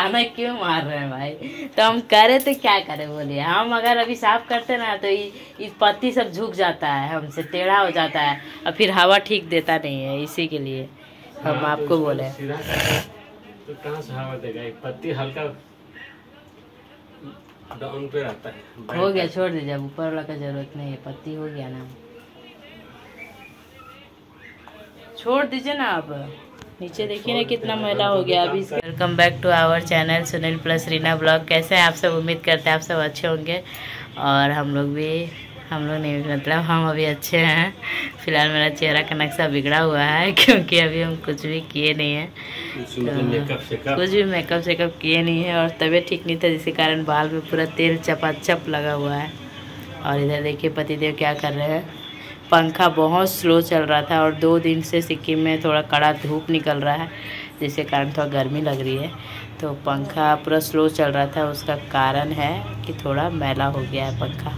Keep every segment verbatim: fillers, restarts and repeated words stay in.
खाना क्यों मार रहे हैं भाई। तो हम करे तो क्या करे बोलिए, हम अगर अभी साफ करते ना तो इस पत्ती सब झुक जाता है, हमसे टेढ़ा हो जाता है और फिर हवा ठीक देता नहीं है, इसी के लिए हम आपको बोले। तो कहाँ से हवा देगा, एक पत्ती हल्का डाउन पे रहता है। हो गया, छोड़ दीजिए, ऊपर वाला का जरूरत नहीं है, पत्ती हो गया ना, छोड़ दीजिए ना। आप नीचे देखिए ना कितना मैला हो गया अभी। Welcome back to our channel Sunil plus Reena blog. कैसे हैं आप सब, उम्मीद करते हैं आप सब अच्छे होंगे और हम लोग भी, हम लोग नहीं मतलब हम अभी अच्छे हैं। फिलहाल मेरा चेहरा का नक्शा बिगड़ा हुआ है क्योंकि अभी हम कुछ भी किए नहीं हैं, तो कुछ भी मेकअप शेकअप किए नहीं है और तबीयत ठीक नहीं था, जिसके कारण बाल में पूरा तेल चपाचप लगा हुआ है। और इधर देखिए पतिदेव क्या कर रहे हैं। पंखा बहुत स्लो चल रहा था और दो दिन से सिक्किम में थोड़ा कड़ा धूप निकल रहा है जिसके कारण थोड़ा गर्मी लग रही है, तो पंखा पूरा स्लो चल रहा था, उसका कारण है कि थोड़ा मैला हो गया है पंखा,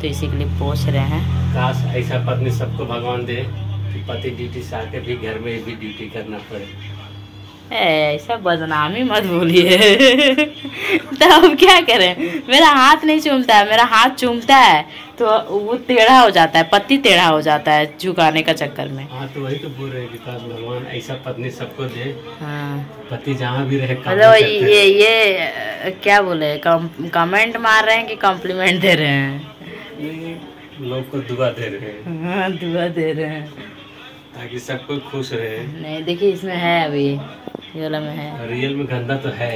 तो इसी के लिए पोंछ रहे हैं। काश ऐसा पत्नी सबको भगवान दे कि पति ड्यूटी से आके भी घर में भी ड्यूटी करना पड़े। ऐसा बदनामी मत बोलिए तो अब क्या करें, मेरा हाथ नहीं चूमता है, मेरा हाथ चूमता है तो वो टेढ़ा हो जाता है, पत्ती टेढ़ा हो जाता है झुकाने का चक्कर में। हाँ तो वही तो बोल रहे हैं कि काश भगवान ऐसा पत्नी सबको दे। हाँ पति जहाँ भी रहे, मतलब ये ये क्या बोले, कमेंट मार रहे हैं कि कॉम्प्लीमेंट दे रहे हैं, लोग को दुआ दे रहे हैं। हाँ दुआ दे रहे हैं ताकि सब कोई खुश रहे। नहीं देखिए इसमें है, अभी ये वाला में है, रियल में गंदा तो है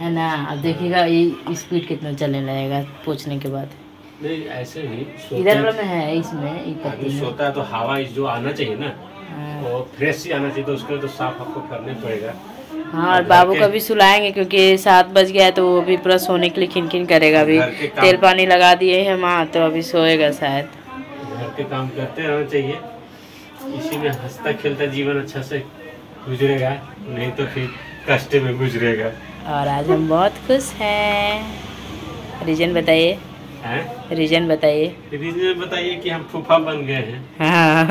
है ना। अब देखिएगा ये स्पीड कितना चलने लगेगा पोंछने के बाद। नहीं ऐसे ही इधर वाला में है, इसमें सोता है तो हवा जो आना चाहिए ना वो फ्रेश ही आना चाहिए, तो उसके लिए तो साफ आपको करना पड़ेगा। हाँ और बाबू को भी सुलाएंगे क्योंकि सात बज गया है, तो वो भी पूरा सोने के लिए खिनखिन करेगा। अभी तेल पानी लगा दिए हैं माँ, तो अभी सोएगा शायद। घर के काम करते रहना चाहिए, इसी में हंसता खेलता जीवन अच्छा से गुजरेगा, नहीं तो फिर कष्ट में गुजरेगा। और आज हम बहुत खुश हैं, रीजन बताइए, रीजन बताइए, रीजन बताइए कि हम फूफा बन गए हैं। हाँ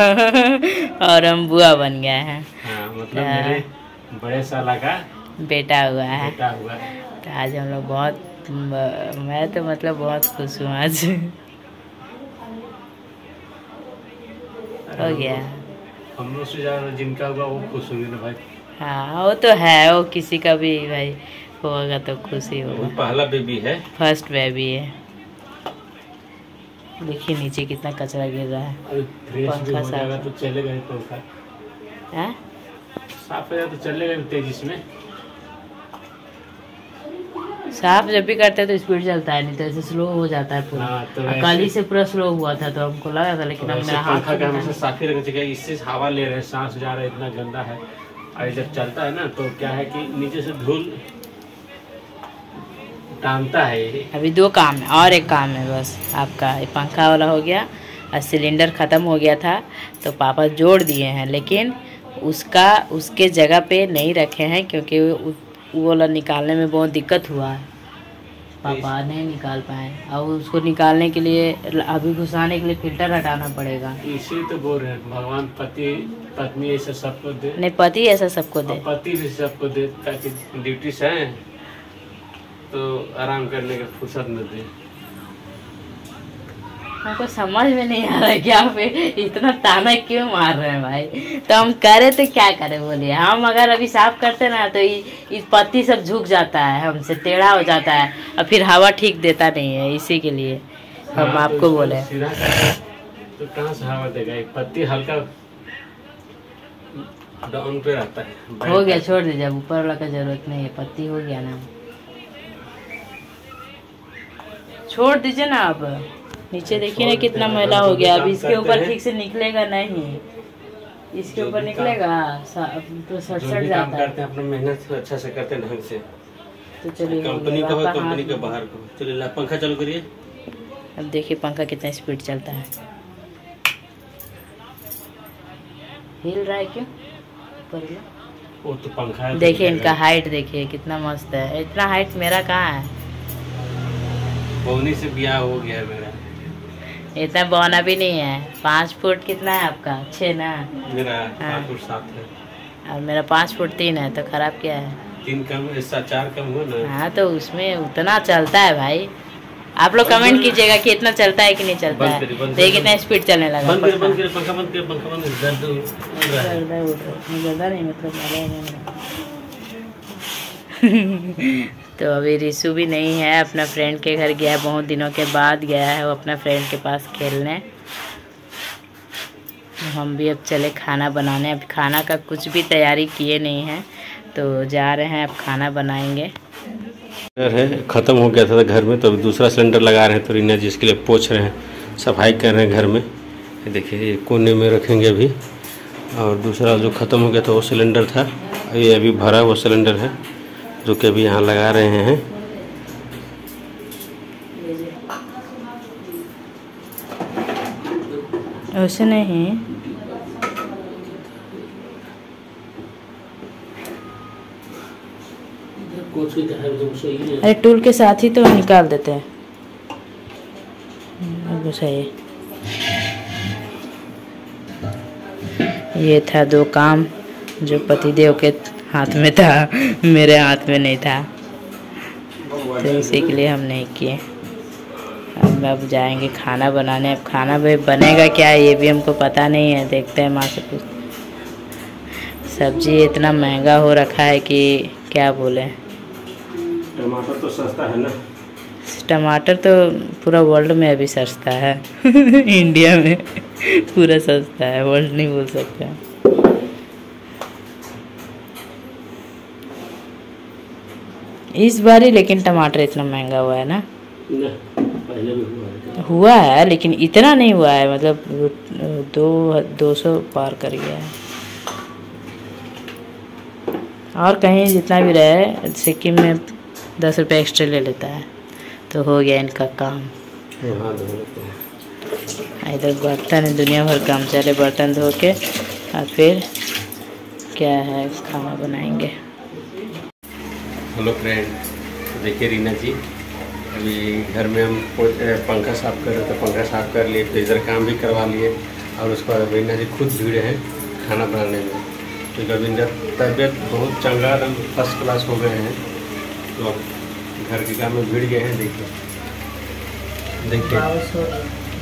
और हम बुआ बन गए हैं। हाँ मतलब मेरे बड़े साला का बेटा हुआ है, बेटा हुआ है। तो आज हम लोग बहुत, मैं तो मतलब बहुत खुश हूँ आज। हो गया, हम लोग से ज़्यादा जिनका हुआ वो खुश होंगे ना भाई। हाँ वो तो है, वो किसी का भी भाई होगा तो खुश ही होगा। पहला बेबी है, फर्स्ट बेबी है। देखिए नीचे कितना कचरा गिर रहा है, पंखा साफ तो चलेगा ही, पंखा है साफ हो जाए तो चलेगा तेजी से। साफ जब भी करते हैं तो स्पीड चलता है, नहीं तो ऐसे स्लो हो जाता है पूरा। तो कल ही से पूरा स्लो हुआ था तो हमको लगा था, लेकिन हमने पंखा का हमेशा साफ ही रखना चाहिए, इससे हवा ले रहे हैं, सांस जा रहा है, इतना गंदा है। और जब चलता है ना तो क्या है कि नीचे से धूल टांगता है। अभी दो काम है और एक काम है बस आपका, पंखा वाला हो गया और सिलेंडर ख़त्म हो गया था तो पापा जोड़ दिए हैं, लेकिन उसका उसके जगह पे नहीं रखे हैं क्योंकि वो वाला निकालने में बहुत दिक्कत हुआ है, पापा नहीं निकाल पाए। अब उसको निकालने के लिए, अभी घुसाने के लिए फिल्टर हटाना पड़ेगा। इसी तो बोल रहे हैं भगवान पति पत्नी ऐसा सबको दे, नहीं पति ऐसा सबको दे, पति भी सबको दे, ताकि ड्यूटी से आए तो आराम करने का फुर्सत न दे। हमको समझ में नहीं आ रहा है कि आप इतना ताना क्यों मार रहे हैं भाई। तो हम करे तो क्या करे बोलिए, हम अगर अभी साफ करते ना तो इस पत्ती सब झुक जाता है, हमसे टेढ़ा हो जाता है और फिर हवा ठीक देता नहीं है, इसी के लिए हम आपको बोले। तो कहाँ से हवा देगा, एक पत्ती हल्का डाउन पे रहता है। हो गया, छोड़ दीजिए, ऊपर वाला का जरूरत नहीं है, पत्ती हो गया ना, छोड़ दीजिए ना। आप नीचे देखिए ना कितना मैला हो गया, अब इसके ऊपर ठीक से निकलेगा नहीं, इसके ऊपर निकलेगा तो सड़ सड़ जाता है। अपना मेहनत से अच्छा से करते ढंग से, तो चलिए कंपनी का हो, कंपनी के बाहर को। चलिए पंखा चालू करिए। अब देखिए पंखा कितना स्पीड चलता है, हिल रहा है क्यों वो तो पंखा। देखिए इनका हाइट देखिए कितना मस्त है, इतना हाइट मेरा कहाँ है, बौनी से ब्याह हो गया मेरा। इतना बौना भी नहीं है, पाँच फुट कितना है आपका, छः ना, मेरा पाँच फुट सात है और मेरा पाँच फुट तीन है, तो खराब क्या है। तीन कम ऐसा चार कम हुआ ना। हाँ तो उसमें उतना चलता है भाई, आप लोग कमेंट कीजिएगा कि इतना चलता है कि नहीं चलता है। देखिए कितना स्पीड चलने लगा। बंद कर बंद कर पंखा बंद कर पंखा बंद दर्द ज़्यादा नहीं मतलब। तो अभी रिशु भी नहीं है, अपना फ्रेंड के घर गया, बहुत दिनों के बाद गया है वो अपना फ्रेंड के पास खेलने। हम भी अब चले खाना बनाने। अब खाना का कुछ भी तैयारी किए नहीं है तो जा रहे हैं अब खाना बनाएंगे। है ख़त्म हो गया था घर में तो अभी दूसरा सिलेंडर लगा रहे हैं। तो रीना जी इसके लिए पोछ रहे हैं, सफाई कर रहे हैं घर में। देखिए ये कोने में रखेंगे अभी। और दूसरा जो ख़त्म हो गया था वो सिलेंडर था, ये अभी भरा वो सिलेंडर है जो कि अभी यहाँ लगा रहे हैं। ऐसे नहीं अरे टूल के साथ ही तो निकाल देते हैं। ये था दो काम जो पतिदेव के हाथ में था, मेरे हाथ में नहीं था, तो इसी के लिए हम नहीं किए। अब अब जाएंगे खाना बनाने। अब खाना भी बनेगा क्या ये भी हमको पता नहीं है, देखते हैं माँ से पूछ। सब्जी इतना महंगा हो रखा है कि क्या बोले। टमाटर तो सस्ता है ना। टमाटर तो पूरा वर्ल्ड में अभी सस्ता है। इंडिया में पूरा सस्ता है, वर्ल्ड नहीं बोल सकता। इस बार ही लेकिन टमाटर इतना महंगा हुआ है ना, ना पहले भी हुआ है हुआ है लेकिन इतना नहीं हुआ है, मतलब दो दो सौ पार कर गया है। और कहीं जितना भी रहे सिक्किम में दस रुपये एक्स्ट्रा ले लेता है। तो हो गया इनका काम। इधर बर्तन है दुनिया भर काम चले, बर्तन धो के और फिर क्या है खाना बनाएंगे। हेलो फ्रेंड, देखिए रीना जी अभी घर में हम पंखा साफ कर रहे थे, पंखा साफ कर लिए तो इधर काम भी करवा लिए। और उसके बाद रीना जी खुद भिड़े हैं खाना बनाने में क्योंकि अभी तबीयत बहुत चंगा एकदम फर्स्ट क्लास हो गए हैं तो घर के काम में भिड़ गए हैं। देखिए देखिए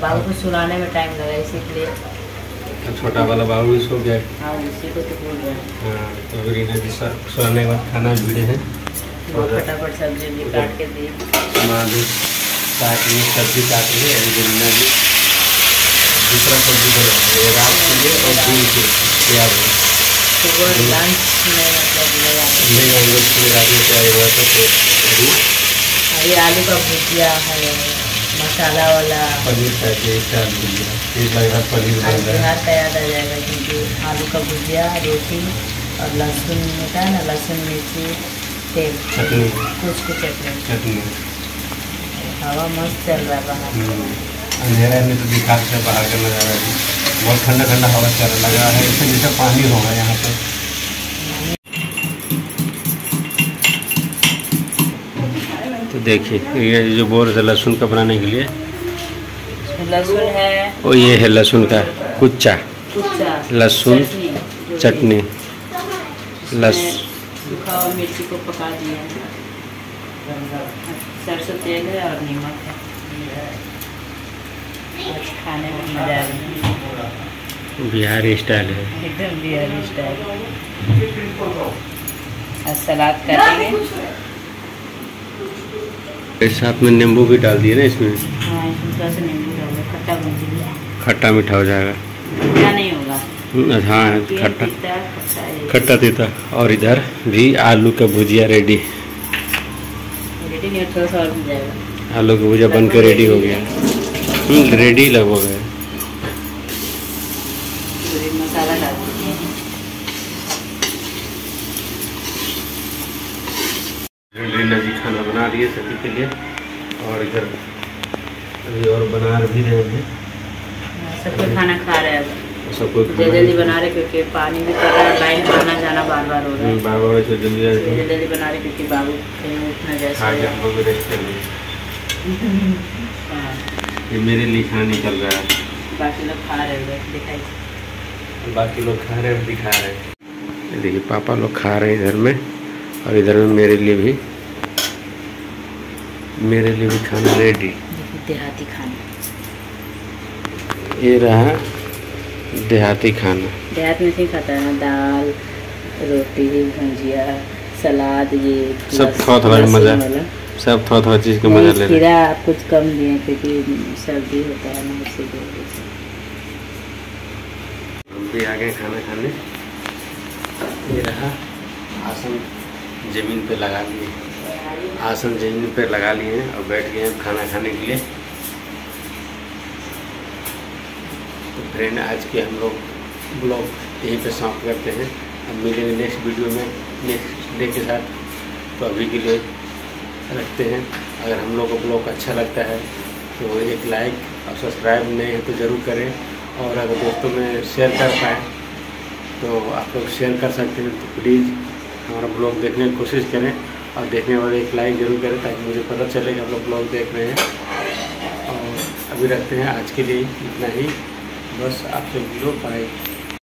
बाबू को सुलाने में टाइम लगा इसीलिए छोटा वाला बाबू भी सो गया। हाँ इसी को तो बोल रहे हैं। हाँ तो अभी रीना जी सुलाने के बाद खाना भिड़े हैं। फटाफट सब्जी भी काट के दी, माँ भी काट ली, सब्जी काट ली। अभी रीना जी दूसरा सब्जी बना रही है रात के लिए और दिन के लिए। सुबह लंच में मतलब ले आएंगे फिर आगे क्या हुआ था तो अभी आलू का भुजिया है, मसाला वाला पनीर का तैयार भुजिया, फिर लगेगा पनीर बिहार तैयार आ जाएगा क्योंकि आलू का भुजिया रोटी और लहसुन होता है ना, लहसुन मिर्ची तेल चटनी कुछ कुछ चटनी चटनी। हवा मस्त चल रहा है बाहर, अंधेरा में तो दिखा से बाहर का नज़ारा है, बहुत ठंडा ठंडा हवा चल लगा है, इससे जैसे पानी होगा यहाँ पे। तो देखिए ये जो बोर है लहसुन का बनाने के लिए, लहसुन है और ये है लहसुन का कुच्चा, लहसुन चटनी, लहसुन मिर्ची को पका दिया, सरसों तेल है और नमक है। आज खाने में मजा आ रहा है, बिहारी स्टाइल है एकदम, बिहारी स्टाइल। आज सलाद काटेंगे, साथ में नींबू भी डाल दिए ना इसमें। हाँ इसमें थोड़ा सा नींबू डालो, खट्टा बन जाएगा, खट्टा मीठा हो जाएगा, मीठा नहीं होगा। हाँ खट्टा खट्टा तीता। और इधर भी आलू का भुजिया रेडी, रेडी नहीं थोड़ा सा और बन जाएगा। आलू का भुजिया बन के रेडी हो गया, रेडी लगभग है। मसाला डाल दीजिए। रीना जी खाना बना रही है सभी के लिए और इधर अभी और बना भी रहे हैं। सब कोई खाना खा रहे हैं, सब कोई जल्दी बना रहे क्योंकि पानी भी पड़ रहा है, लाइन में आना जाना बार बार हो रहा है, बार बार जल्दी जल्दी बना रहे क्योंकि बाबू कहीं उठना जैसे। ये मेरे लिए खाना निकल रहा है, बाकी लोग खा रहे हैं, दिखाई बाकी लोग खा रहे हैं दिखा रहे हैं। देखिए पापा लोग खा रहे हैं इधर में और इधर में मेरे लिए भी मेरे लिए भी खाना रेडी। देहाती खाना, ये रहा देहाती खाना। देहात में से खाता है दाल रोटी भुजिया सलाद, ये सब थोड़ा थोड़ा मज़ा, सब थोड़ा थोड़ा चीज़ का मज़ा ले। खीरा आप कुछ कम दिए क्योंकि सर्दी होता है ना, इससे हम भी आ गए खाना खाने। ये रहा आसन, ज़मीन पे लगा लिए आसन ज़मीन पे लगा लिए हैं और बैठ गए हैं खाना खाने के लिए। तो फ्रेंड, आज के हम लोग ब्लॉग यहीं पे समाप्त करते हैं। अब मिलेंगे नेक्स्ट वीडियो में नेक्स्ट डे के साथ। तो अभी के लिए रखते हैं। अगर हम लोग को ब्लॉग अच्छा लगता है तो एक लाइक और सब्सक्राइब नहीं है तो ज़रूर करें, और अगर दोस्तों में शेयर कर पाएँ तो आप लोग शेयर कर सकते हैं। तो प्लीज़ हमारा ब्लॉग देखने की कोशिश करें और देखने वाले एक लाइक ज़रूर करें ताकि मुझे पता चले कि आप लोग ब्लॉग देख रहे हैं। और अभी रखते हैं आज के लिए इतना ही, बस आपसे वीडियो पाए।